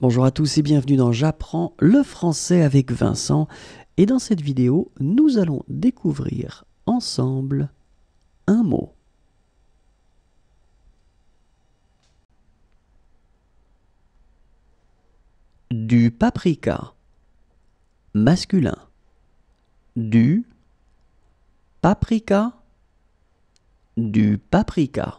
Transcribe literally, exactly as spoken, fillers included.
Bonjour à tous et bienvenue dans J'apprends le français avec Vincent. Et dans cette vidéo, nous allons découvrir ensemble un mot. Du paprika, masculin. Du paprika, du paprika.